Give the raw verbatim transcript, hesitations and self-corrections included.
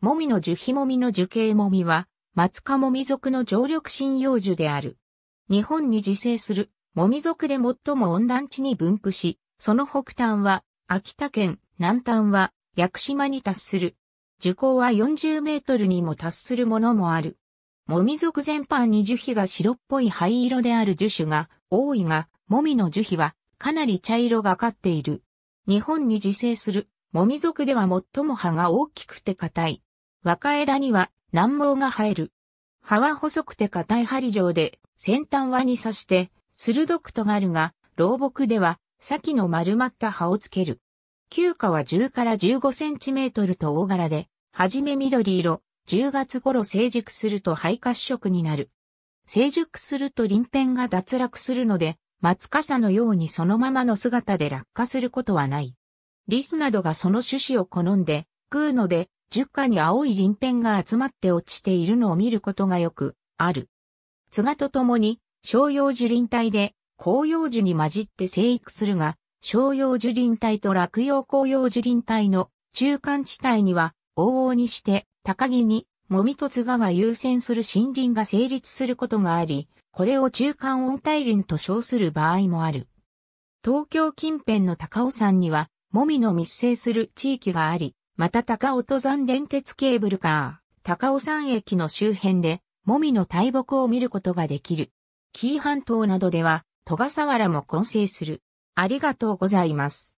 もみの樹皮もみの樹形もみは、松科もみ属の常緑針葉樹である。日本に自生する、もみ属で最も温暖地に分布し、その北端は、秋田県、南端は、屋久島に達する。樹高はよんじゅうメートルにも達するものもある。もみ属全般に樹皮が白っぽい灰色である樹種が多いが、もみの樹皮はかなり茶色がかっている。日本に自生する、もみ属では最も葉が大きくて硬い。若枝には軟毛が生える。葉は細くて硬い針状で、先端はに刺して、鋭く尖るが、老木では先の丸まった葉をつける。球花はじゅうからじゅうごセンチメートルと大柄で、はじめ緑色、じゅうがつ頃成熟すると灰褐色になる。成熟すると鱗片が脱落するので、松笠のようにそのままの姿で落下することはない。リスなどがその種子を好んで食うので、樹下に青い鱗片が集まって落ちているのを見ることがよくある。ツガとともに、照葉樹鱗帯で、広葉樹に混じって生育するが、照葉樹鱗帯と落葉広葉樹鱗帯の中間地帯には、往々にして、高木に、もみとつがが優占する森林が成立することがあり、これを中間温帯林と称する場合もある。東京近辺の高尾山には、もみの密生する地域があり、また高尾登山電鉄ケーブルカー、高尾山駅の周辺で、もみの大木を見ることができる。紀伊半島などでは、戸笠原も根生する。ありがとうございます。